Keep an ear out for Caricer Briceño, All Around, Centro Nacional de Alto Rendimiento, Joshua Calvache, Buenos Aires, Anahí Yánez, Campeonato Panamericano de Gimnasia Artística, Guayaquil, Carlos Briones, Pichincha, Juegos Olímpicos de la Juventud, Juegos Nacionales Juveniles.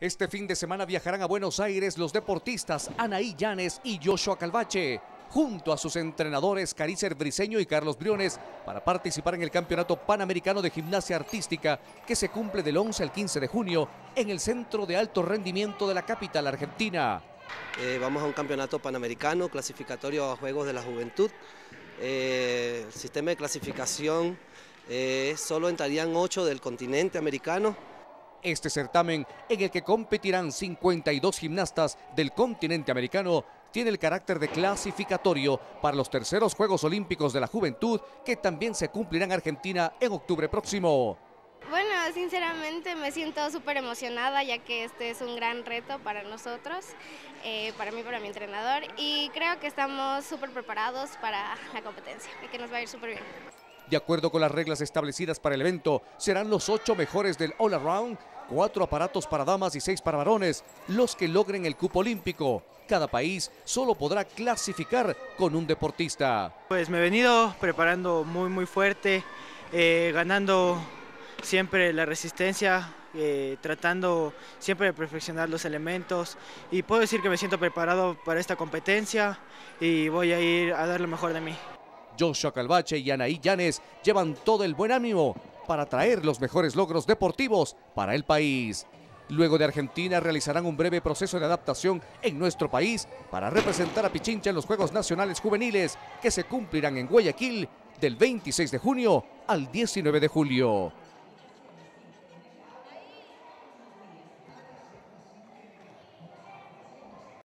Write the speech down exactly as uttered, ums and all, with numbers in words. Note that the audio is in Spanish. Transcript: Este fin de semana viajarán a Buenos Aires los deportistas Anahí Yánez y Joshua Calvache, junto a sus entrenadores Caricer Briceño y Carlos Briones, para participar en el Campeonato Panamericano de Gimnasia Artística, que se cumple del once al quince de junio en el Centro de Alto Rendimiento de la capital argentina. Eh, vamos a un campeonato panamericano, clasificatorio a Juegos de la Juventud. Eh, el sistema de clasificación, eh, solo entrarían ocho del continente americano. Este certamen, en el que competirán cincuenta y dos gimnastas del continente americano, tiene el carácter de clasificatorio para los terceros Juegos Olímpicos de la Juventud, que también se cumplirán en Argentina en octubre próximo. Bueno, sinceramente me siento súper emocionada, ya que este es un gran reto para nosotros, eh, para mí, para mi entrenador, y creo que estamos súper preparados para la competencia y que nos va a ir súper bien. De acuerdo con las reglas establecidas para el evento, serán los ocho mejores del All Around, cuatro aparatos para damas y seis para varones, los que logren el cupo olímpico. Cada país solo podrá clasificar con un deportista. Pues me he venido preparando muy muy fuerte, eh, ganando siempre la resistencia, eh, tratando siempre de perfeccionar los elementos, y puedo decir que me siento preparado para esta competencia y voy a ir a dar lo mejor de mí. Joshua Calvache y Anahí Yánez llevan todo el buen ánimo para traer los mejores logros deportivos para el país. Luego de Argentina realizarán un breve proceso de adaptación en nuestro país para representar a Pichincha en los Juegos Nacionales Juveniles, que se cumplirán en Guayaquil del veintiséis de junio al diecinueve de julio.